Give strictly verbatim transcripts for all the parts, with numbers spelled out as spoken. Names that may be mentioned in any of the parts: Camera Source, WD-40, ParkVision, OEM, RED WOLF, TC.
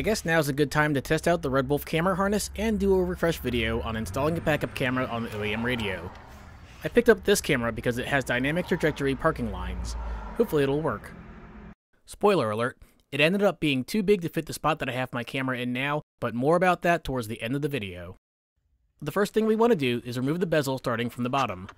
I guess now's a good time to test out the Red Wolf camera harness and do a refresh video on installing a backup camera on the O E M radio. I picked up this camera because it has dynamic trajectory parking lines. Hopefully it'll work. Spoiler alert, it ended up being too big to fit the spot that I have my camera in now, but more about that towards the end of the video. The first thing we want to do is remove the bezel starting from the bottom.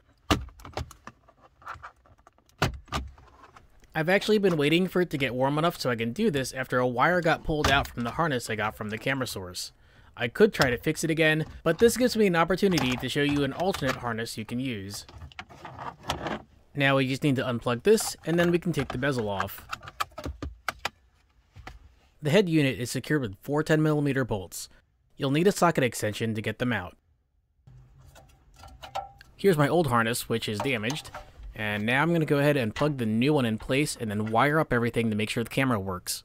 I've actually been waiting for it to get warm enough so I can do this after a wire got pulled out from the harness I got from the camera source. I could try to fix it again, but this gives me an opportunity to show you an alternate harness you can use. Now we just need to unplug this, and then we can take the bezel off. The head unit is secured with four ten millimeter bolts. You'll need a socket extension to get them out. Here's my old harness, which is damaged. And now I'm going to go ahead and plug the new one in place and then wire up everything to make sure the camera works.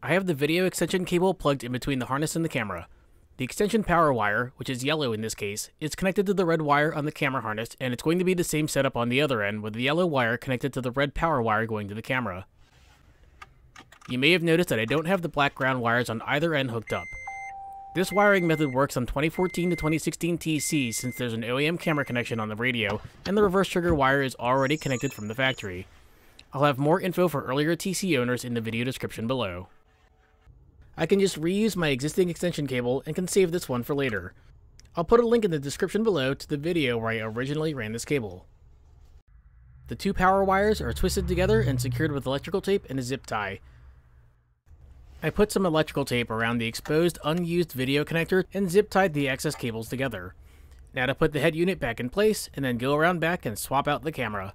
I have the video extension cable plugged in between the harness and the camera. The extension power wire, which is yellow in this case, is connected to the red wire on the camera harness, and it's going to be the same setup on the other end with the yellow wire connected to the red power wire going to the camera. You may have noticed that I don't have the black ground wires on either end hooked up. This wiring method works on twenty fourteen to twenty sixteen T C since there's an O E M camera connection on the radio, and the reverse trigger wire is already connected from the factory. I'll have more info for earlier T C owners in the video description below. I can just reuse my existing extension cable and can save this one for later. I'll put a link in the description below to the video where I originally ran this cable. The two power wires are twisted together and secured with electrical tape and a zip tie. I put some electrical tape around the exposed, unused video connector and zip-tied the access cables together. Now to put the head unit back in place, and then go around back and swap out the camera.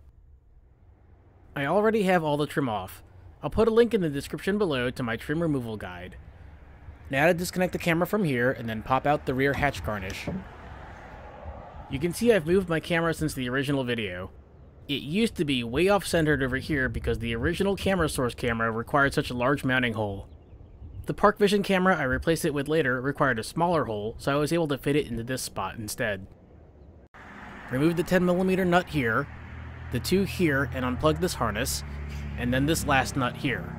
I already have all the trim off. I'll put a link in the description below to my trim removal guide. Now to disconnect the camera from here, and then pop out the rear hatch garnish. You can see I've moved my camera since the original video. It used to be way off-centered over here because the original camera source camera required such a large mounting hole. The ParkVision camera I replaced it with later required a smaller hole, so I was able to fit it into this spot instead. Remove the ten millimeter nut here, the two here, and unplug this harness, and then this last nut here.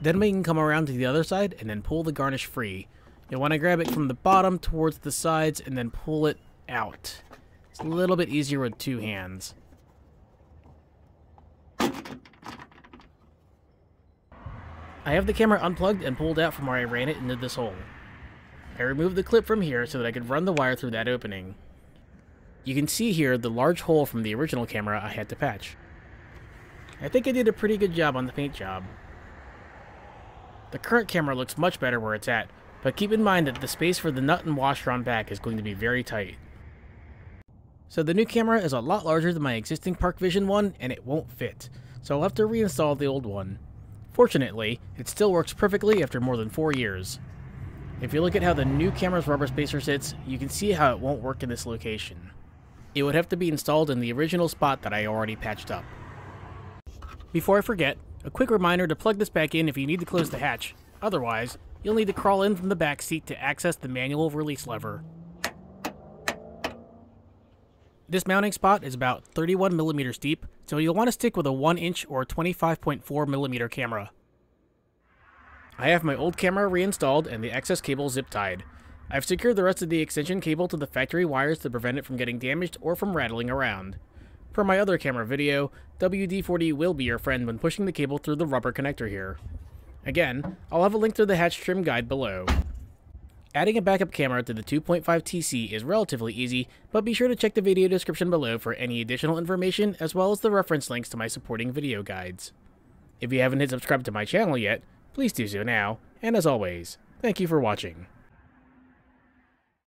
Then we can come around to the other side and then pull the garnish free. You'll want to grab it from the bottom towards the sides and then pull it out. It's a little bit easier with two hands. I have the camera unplugged and pulled out from where I ran it into this hole. I removed the clip from here so that I could run the wire through that opening. You can see here the large hole from the original camera I had to patch. I think I did a pretty good job on the paint job. The current camera looks much better where it's at, but keep in mind that the space for the nut and washer on back is going to be very tight. So the new camera is a lot larger than my existing ParkVision one, and it won't fit, so I'll have to reinstall the old one. Fortunately, it still works perfectly after more than four years. If you look at how the new camera's rubber spacer sits, you can see how it won't work in this location. It would have to be installed in the original spot that I already patched up. Before I forget, a quick reminder to plug this back in if you need to close the hatch. Otherwise, you'll need to crawl in from the back seat to access the manual release lever. This mounting spot is about thirty-one millimeters deep, so you'll want to stick with a one inch or twenty-five point four millimeter camera. I have my old camera reinstalled and the excess cable zip-tied. I've secured the rest of the extension cable to the factory wires to prevent it from getting damaged or from rattling around. Per my other camera video, W D forty will be your friend when pushing the cable through the rubber connector here. Again, I'll have a link to the hatch trim guide below. Adding a backup camera to the two point five T C is relatively easy, but be sure to check the video description below for any additional information as well as the reference links to my supporting video guides. If you haven't hit subscribe to my channel yet, please do so now, and as always, thank you for watching.